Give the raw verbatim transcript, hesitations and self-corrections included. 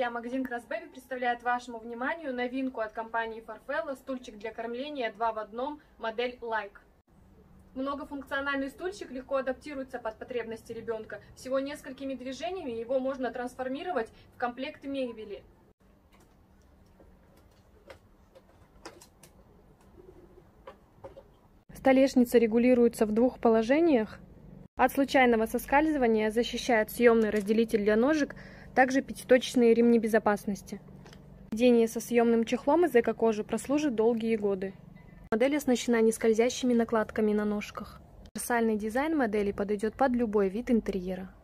друзья, магазин KrasBaby представляет вашему вниманию новинку от компании Farfella, стульчик для кормления два в одном, модель Like. Многофункциональный стульчик легко адаптируется под потребности ребенка. Всего несколькими движениями его можно трансформировать в комплект мебели. Столешница регулируется в двух положениях. От случайного соскальзывания защищает съемный разделитель для ножек, также пятиточечные ремни безопасности. Сиденье со съемным чехлом из эко-кожи прослужит долгие годы. Модель оснащена нескользящими накладками на ножках. Универсальный дизайн модели подойдет под любой вид интерьера.